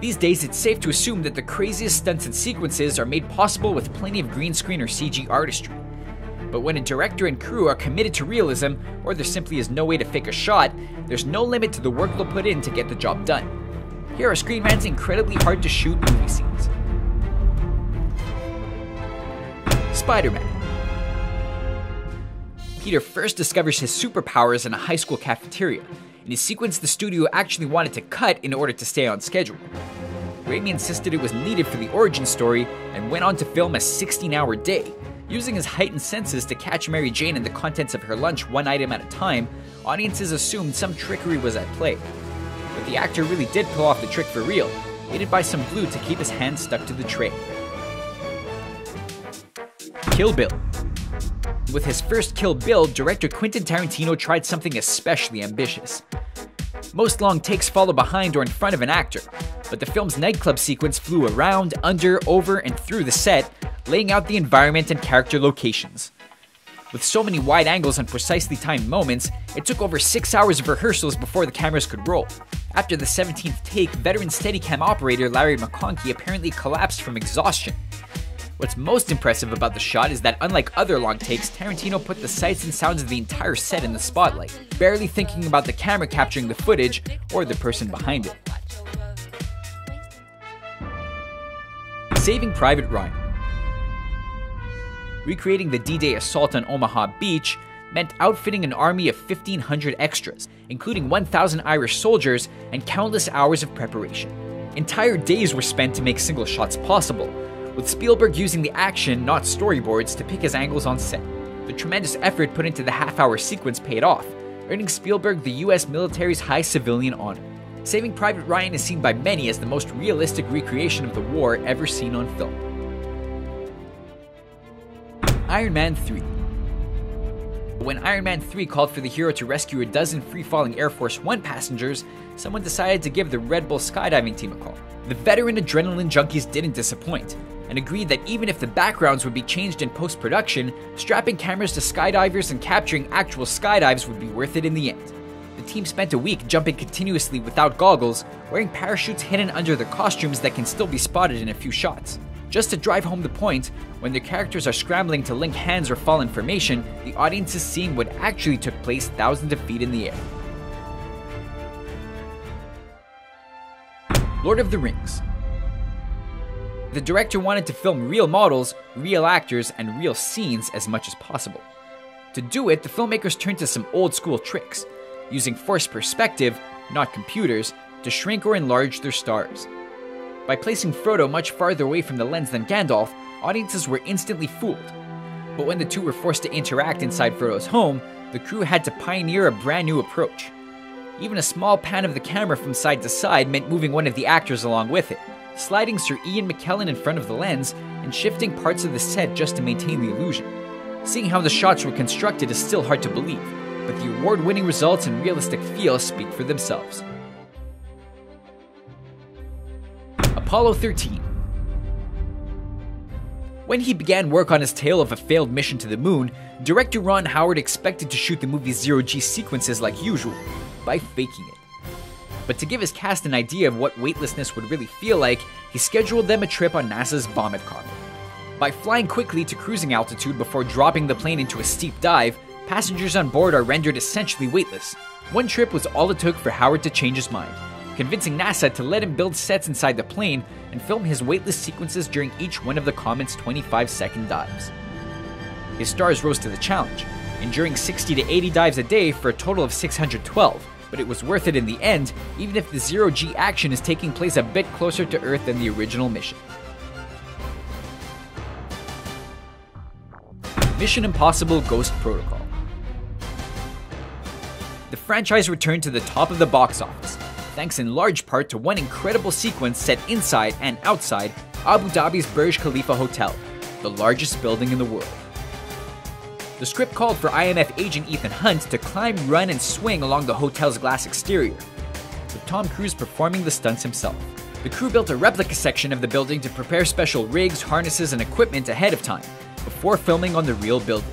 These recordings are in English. These days, it's safe to assume that the craziest stunts and sequences are made possible with plenty of green screen or CG artistry. But when a director and crew are committed to realism, or there simply is no way to fake a shot, there's no limit to the work they'll put in to get the job done. Here are Screen Rant's incredibly hard to shoot movie scenes. Spider-Man. Peter first discovers his superpowers in a high school cafeteria, in a sequence the studio actually wanted to cut in order to stay on schedule. Raimi insisted it was needed for the origin story and went on to film a 16-hour day, using his heightened senses to catch Mary Jane and the contents of her lunch one item at a time. Audiences assumed some trickery was at play. But the actor really did pull off the trick for real, aided by some glue to keep his hand stuck to the tray. Kill Bill. With his first Kill Bill, director Quentin Tarantino tried something especially ambitious. Most long takes follow behind or in front of an actor, but the film's nightclub sequence flew around, under, over, and through the set, laying out the environment and character locations. With so many wide angles and precisely timed moments, it took over 6 hours of rehearsals before the cameras could roll. After the 17th take, veteran Steadicam operator Larry McConkey apparently collapsed from exhaustion. What's most impressive about the shot is that, unlike other long takes, Tarantino put the sights and sounds of the entire set in the spotlight, barely thinking about the camera capturing the footage or the person behind it. Saving Private Ryan. Recreating the D-Day assault on Omaha Beach meant outfitting an army of 1,500 extras, including 1,000 Irish soldiers and countless hours of preparation. Entire days were spent to make single shots possible, with Spielberg using the action, not storyboards, to pick his angles on set. The tremendous effort put into the half-hour sequence paid off, earning Spielberg the US military's high civilian honor. Saving Private Ryan is seen by many as the most realistic recreation of the war ever seen on film. Iron Man 3. When Iron Man 3 called for the hero to rescue a dozen free-falling Air Force One passengers, someone decided to give the Red Bull skydiving team a call. The veteran adrenaline junkies didn't disappoint, and agreed that even if the backgrounds would be changed in post-production, strapping cameras to skydivers and capturing actual skydives would be worth it in the end. The team spent a week jumping continuously without goggles, wearing parachutes hidden under their costumes that can still be spotted in a few shots. Just to drive home the point, when their characters are scrambling to link hands or fall in formation, the audience is seeing what actually took place thousands of feet in the air. Lord of the Rings. The director wanted to film real models, real actors, and real scenes as much as possible. To do it, the filmmakers turned to some old-school tricks, using forced perspective, not computers, to shrink or enlarge their stars. By placing Frodo much farther away from the lens than Gandalf, audiences were instantly fooled. But when the two were forced to interact inside Frodo's home, the crew had to pioneer a brand new approach. Even a small pan of the camera from side to side meant moving one of the actors along with it, sliding Sir Ian McKellen in front of the lens and shifting parts of the set just to maintain the illusion. Seeing how the shots were constructed is still hard to believe, but the award-winning results and realistic feel speak for themselves. Apollo 13. When he began work on his tale of a failed mission to the moon, director Ron Howard expected to shoot the movie's zero-G sequences like usual, by faking it. But to give his cast an idea of what weightlessness would really feel like, he scheduled them a trip on NASA's Vomit Comet. By flying quickly to cruising altitude before dropping the plane into a steep dive, passengers on board are rendered essentially weightless. One trip was all it took for Howard to change his mind, convincing NASA to let him build sets inside the plane and film his weightless sequences during each one of the comet's 25-second dives. His stars rose to the challenge, enduring 60 to 80 dives a day for a total of 612, but it was worth it in the end, even if the zero-G action is taking place a bit closer to Earth than the original mission. Mission Impossible: Ghost Protocol. The franchise returned to the top of the box office, thanks in large part to one incredible sequence set inside and outside Abu Dhabi's Burj Khalifa Hotel, the largest building in the world. The script called for IMF agent Ethan Hunt to climb, run, and swing along the hotel's glass exterior, with Tom Cruise performing the stunts himself. The crew built a replica section of the building to prepare special rigs, harnesses, and equipment ahead of time, before filming on the real building.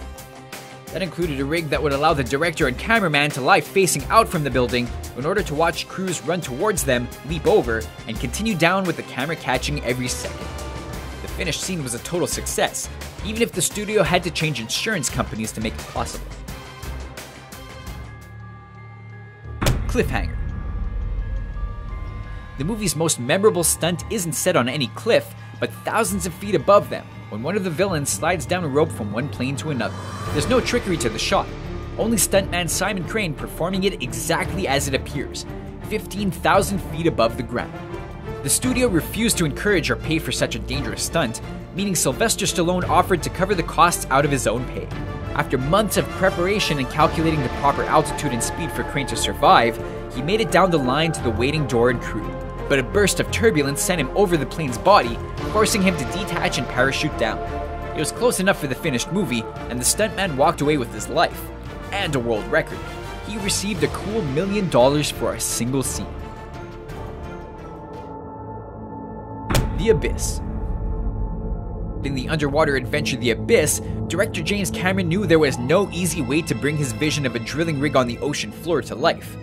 That included a rig that would allow the director and cameraman to lie facing out from the building in order to watch crews run towards them, leap over, and continue down with the camera catching every second. The finished scene was a total success, even if the studio had to change insurance companies to make it possible. Cliffhanger. The movie's most memorable stunt isn't set on any cliff, but thousands of feet above them, when one of the villains slides down a rope from one plane to another. There's no trickery to the shot, only stuntman Simon Crane performing it exactly as it appears, 15,000 feet above the ground. The studio refused to encourage or pay for such a dangerous stunt, meaning Sylvester Stallone offered to cover the costs out of his own pay. After months of preparation and calculating the proper altitude and speed for Crane to survive, he made it down the line to the waiting door and crew. But a burst of turbulence sent him over the plane's body, forcing him to detach and parachute down. It was close enough for the finished movie, and the stuntman walked away with his life, and a world record. He received a cool $1 million for a single scene. The Abyss. In the underwater adventure The Abyss, director James Cameron knew there was no easy way to bring his vision of a drilling rig on the ocean floor to life.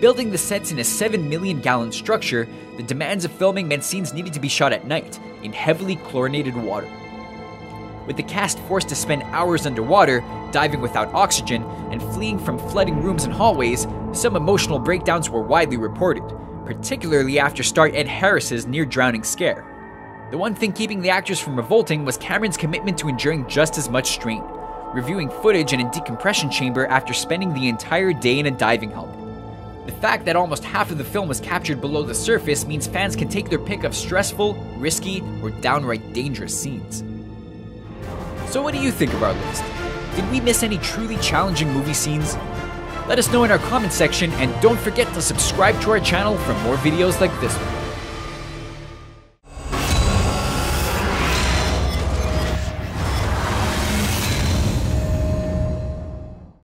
Building the sets in a 7 million gallon structure, the demands of filming meant scenes needed to be shot at night, in heavily chlorinated water. With the cast forced to spend hours underwater, diving without oxygen, and fleeing from flooding rooms and hallways, some emotional breakdowns were widely reported, particularly after star Ed Harris's near-drowning scare. The one thing keeping the actors from revolting was Cameron's commitment to enduring just as much strain, reviewing footage in a decompression chamber after spending the entire day in a diving helmet. The fact that almost half of the film was captured below the surface means fans can take their pick of stressful, risky, or downright dangerous scenes. So what do you think of our list? Did we miss any truly challenging movie scenes? Let us know in our comment section, and don't forget to subscribe to our channel for more videos like this one.